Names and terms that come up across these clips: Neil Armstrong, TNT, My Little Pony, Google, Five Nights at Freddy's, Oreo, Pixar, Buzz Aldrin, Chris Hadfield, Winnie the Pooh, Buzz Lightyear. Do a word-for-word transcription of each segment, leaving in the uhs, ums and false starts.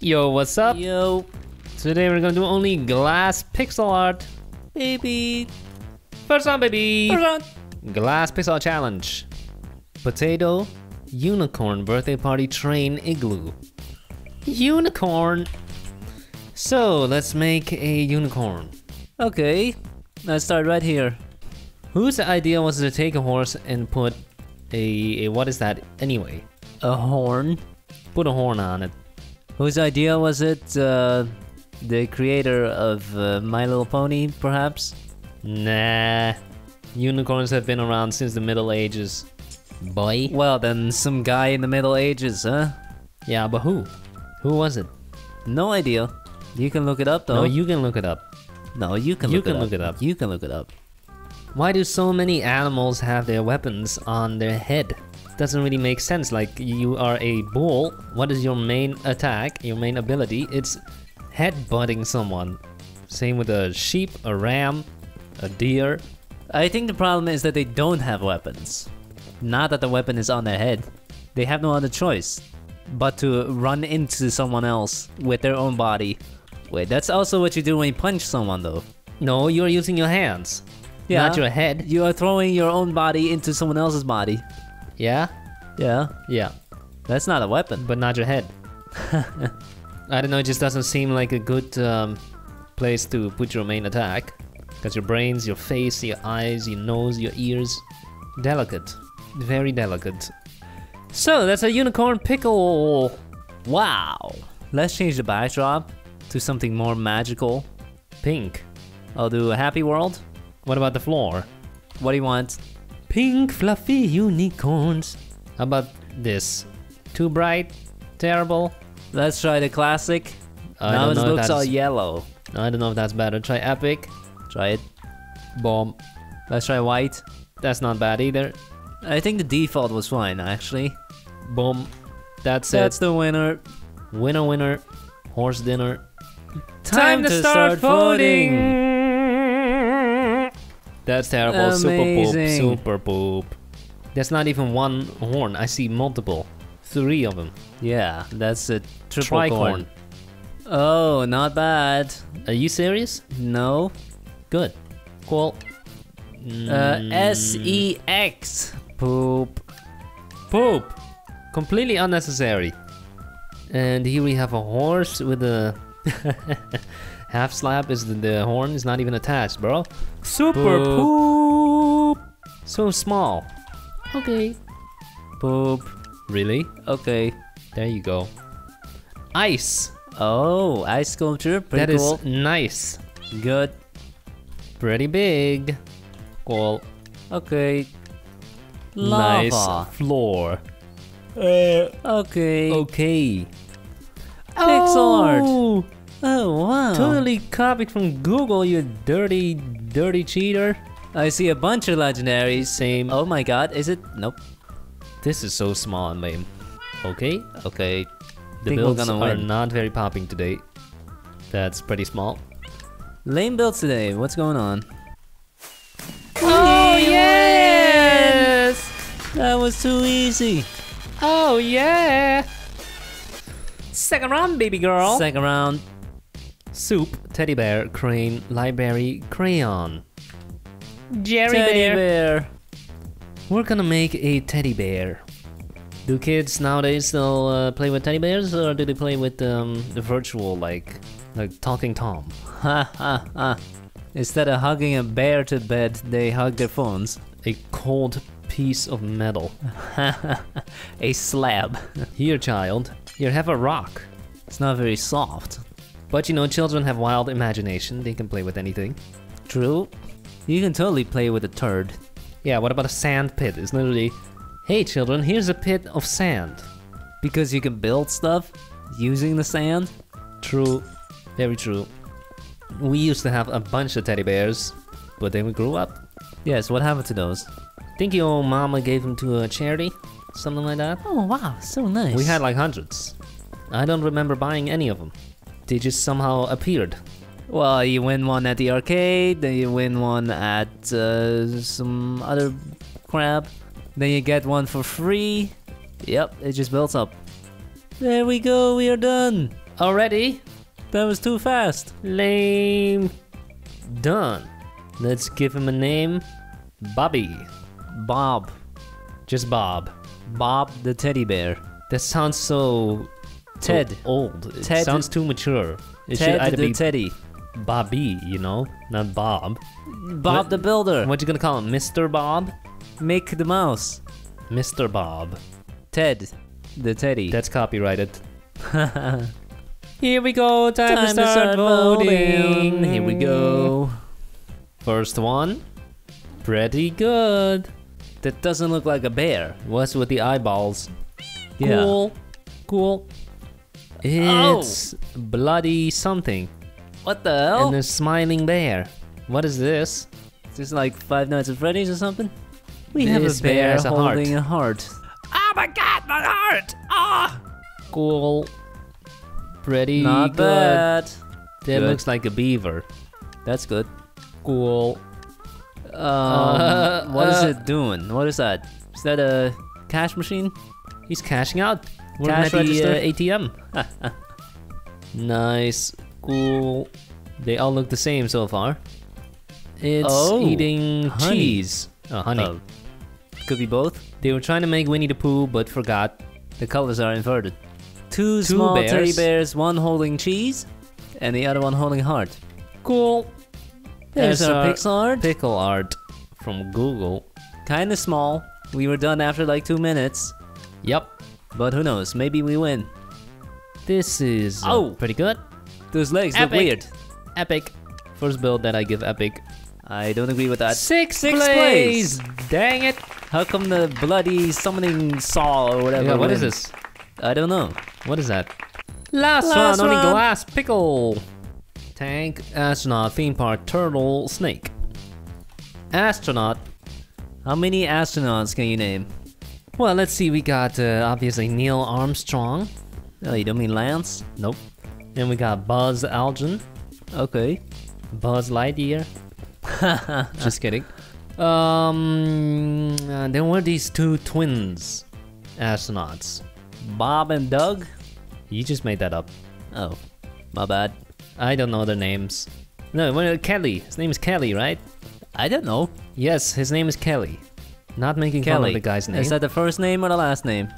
Yo, what's up? Yo. Today we're gonna do only glass pixel art. Baby. First round, baby. First round. Glass pixel art challenge. Potato, unicorn, birthday party, train, igloo. Unicorn. So let's make a unicorn. Okay, let's start right here. Whose idea was to take a horse and put a, a what is that anyway? A horn. Put a horn on it. Whose idea was it? Uh, the creator of uh, My Little Pony, perhaps? Nah. Unicorns have been around since the Middle Ages. Boy. Well, then some guy in the Middle Ages, huh? Yeah, but who? Who was it? No idea. You can look it up, though. No, you can look it up. No, you can look it up. You can look it up. You can look it up. Why do so many animals have their weapons on their head? Doesn't really make sense. Like, you are a bull. What is your main attack, your main ability? It's headbutting someone. Same with a sheep, a ram, a deer. I think the problem is that they don't have weapons. Not that the weapon is on their head. They have no other choice but to run into someone else with their own body. Wait, that's also what you do when you punch someone, though. No, you're using your hands. Yeah, not your head. You are throwing your own body into someone else's body. Yeah? Yeah. Yeah. That's not a weapon. But not your head. I don't know, it just doesn't seem like a good um, place to put your main attack. Because your brains, your face, your eyes, your nose, your ears. Delicate. Very delicate. So, that's a unicorn pickle. Wow. Let's change the backdrop to something more magical. Pink. I'll do a happy world. What about the floor? What do you want? Pink fluffy unicorns. How about this? Too bright? Terrible? Let's try the classic. I now it looks all yellow. I don't know if that's better. Try epic. Try it. Bomb. Let's try white. That's not bad either. I think the default was fine, actually. Boom. That's, that's it. That's the winner. Winner, winner. Horse dinner. Time, Time to, to start, start voting! voting. That's terrible. Amazing. Super poop. Super poop. There's not even one horn. I see multiple. Three of them. Yeah, that's a triple tricorn. Oh, not bad. Are you serious? No. Good. Cool. Mm. Uh, S E X. Poop. Poop. Completely unnecessary. And here we have a horse with a... Half slap is the, the horn is not even attached, bro. Super poop. poop. So small. Okay. Poop. Really? Okay. There you go. Ice. Oh, ice sculpture. Pretty that cool. That is nice. Good. Pretty big. Cool. Okay. Lava. Nice floor. Uh, okay. Okay. Pixel oh. art. Oh, wow. Totally copied from Google, you dirty, dirty cheater. I see a bunch of legendaries. Same. Oh my god, is it? Nope. This is so small and lame. Okay. Okay. The builds are not very popping today. That's pretty small. Lame builds today. What's going on? Oh, yes! That was too easy. Oh, yeah! Second round, baby girl. Second round. Soup, teddy bear, crane, library, crayon. Jerry teddy bear. bear. We're gonna make a teddy bear. Do kids nowadays still uh, play with teddy bears, or do they play with um, the virtual, like, like Talking Tom? Ha ha ha! Instead of hugging a bear to bed, they hug their phones. A cold piece of metal. A slab. Here, child. Here, have a rock. It's not very soft. But you know, children have wild imagination. They can play with anything. True. You can totally play with a turd. Yeah, what about a sand pit? It's literally, hey children, here's a pit of sand. Because you can build stuff using the sand? True. Very true. We used to have a bunch of teddy bears, but then we grew up. Yes, what happened to those? I think your old mama gave them to a charity. Something like that. Oh wow, so nice. We had like hundreds. I don't remember buying any of them. They just somehow appeared. Well, you win one at the arcade, then you win one at uh, some other crap, then you get one for free. Yep, it just builds up. There we go, we are done. Already? That was too fast. Lame. Done. Let's give him a name. Bobby. Bob. Just Bob. Bob the teddy bear. That sounds so... Ted. So old. It Ted sounds too mature. It Ted should either the be teddy. Bobby, you know? Not Bob. Bob what, the builder. What you gonna call him? Mister Bob? Make the mouse. Mister Bob. Ted. The teddy. That's copyrighted. Here we go, time, time to start, start voting. voting. Here we go. First one. Pretty good. That doesn't look like a bear. What's with the eyeballs? Yeah. Cool. Cool. It's oh. bloody something. What the hell? And a smiling bear. What is this? Is this like Five Nights at Freddy's or something? We this have a bear, bear holding a heart. a heart. Oh my god, my heart! Ah! Oh. Cool. Pretty Not good. bad. That good. looks like a beaver. That's good. Cool. Um, uh, what uh, is it doing? What is that? Is that a cash machine? He's cashing out. We're cash at the uh, A T M. Nice. Cool. They all look the same so far. It's oh, eating honey. cheese. Oh, honey. Oh. Could be both. They were trying to make Winnie the Pooh, but forgot. The colors are inverted. Two, Two small bears. teddy bears, one holding cheese, and the other one holding heart. Cool. There's, There's our Pixar. Pickle art from Google. Kinda small. We were done after like two minutes. Yep. But who knows, maybe we win. This is uh, oh, pretty good. Those legs Epic. look weird. Epic. First build that I give Epic. I don't agree with that. Six, Six plays. plays! Dang it! How come the bloody summoning saw or whatever? Yeah, what win? is this? I don't know. What is that? Last, Last one, one, only glass pickle. Tank, astronaut, theme park, turtle, snake. Astronaut. How many astronauts can you name? Well, let's see. We got uh, obviously Neil Armstrong. Oh, you don't mean Lance? Nope. Then we got Buzz Aldrin. Okay. Buzz Lightyear. Just kidding. Um, uh, there were these two twins astronauts. Bob and Doug? You just made that up. Oh, my bad. I don't know their names. No, well, Kelly. His name is Kelly, right? I don't know. Yes, his name is Kelly. Not making Kelly. fun of the guy's name. Is that the first name or the last name?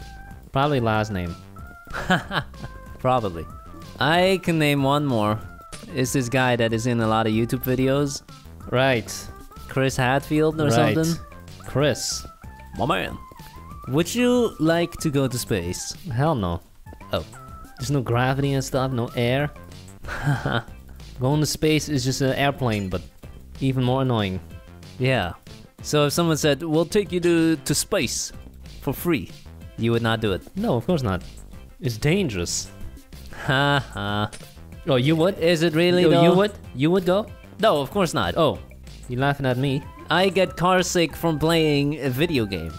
Probably last name. Probably. I can name one more. It's this guy that is in a lot of YouTube videos. Right. Chris Hadfield or right. something? Chris. My man. Would you like to go to space? Hell no. Oh. There's no gravity and stuff, no air. Going to space is just an airplane, but even more annoying. Yeah. So if someone said, we'll take you to, to space for free, you would not do it? No, of course not. It's dangerous. Haha. Oh, you would? Is it really no, though? You would? You would go? No, of course not. Oh. You're laughing at me. I get car sick from playing a video game.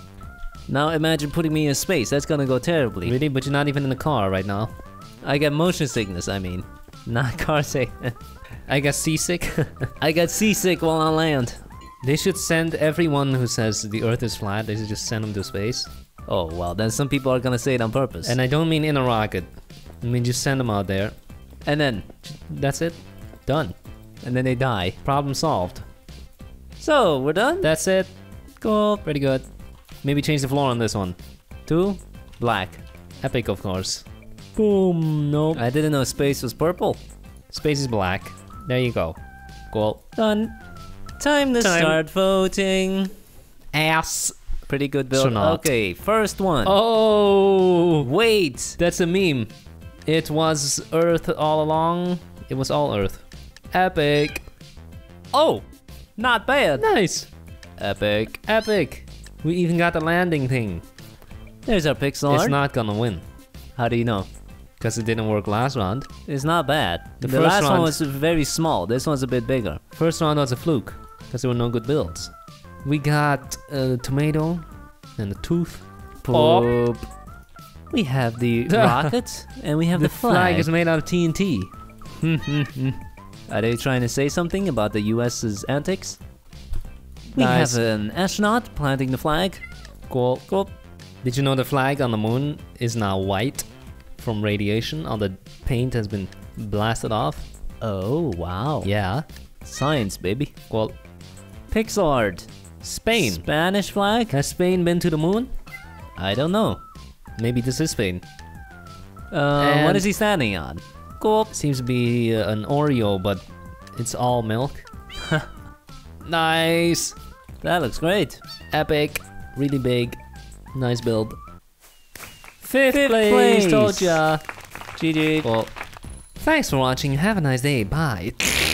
Now imagine putting me in space, that's gonna go terribly. Really? But you're not even in the car right now. I got motion sickness, I mean. Not car sick. I got seasick. I got seasick while on land. They should send everyone who says the earth is flat, they should just send them to space. Oh, well, then some people are gonna say it on purpose. And I don't mean in a rocket. I mean just send them out there. And then, that's it. Done. And then they die. Problem solved. So, we're done? That's it. Cool, pretty good. Maybe change the floor on this one. Two, black. Epic, of course. Boom, nope. I didn't know space was purple. Space is black. There you go. Cool. Done. Time to Time. start voting. Ass. Pretty good build. Okay, first one. Oh, wait. That's a meme. It was Earth all along. It was all Earth. Epic. Oh, not bad. Nice. Epic. Epic. We even got the landing thing. There's our Pixar. It's not gonna win. How do you know? Because it didn't work last round. It's not bad. The, the first last round, one was very small. This one's a bit bigger. First round was a fluke. Because there were no good builds. We got a tomato and a tooth. Poop. We have the rocket and we have the, the flag. The flag is made out of T N T. Are they trying to say something about the U S's antics? We nice. have an astronaut planting the flag. Cool. Cool. Did you know the flag on the moon is now white from radiation on the paint has been blasted off. Oh, wow. Yeah. Science, baby. Well, pixel art. Spain. Spanish flag? Has Spain been to the moon? I don't know. Maybe this is Spain. Uh, what is he standing on? Cool. Seems to be uh, an Oreo, but it's all milk. Nice. That looks great. Epic. Really big. Nice build. Fifth, Fifth place. place. Told ya. G G. Well, thanks for watching. Have a nice day. Bye.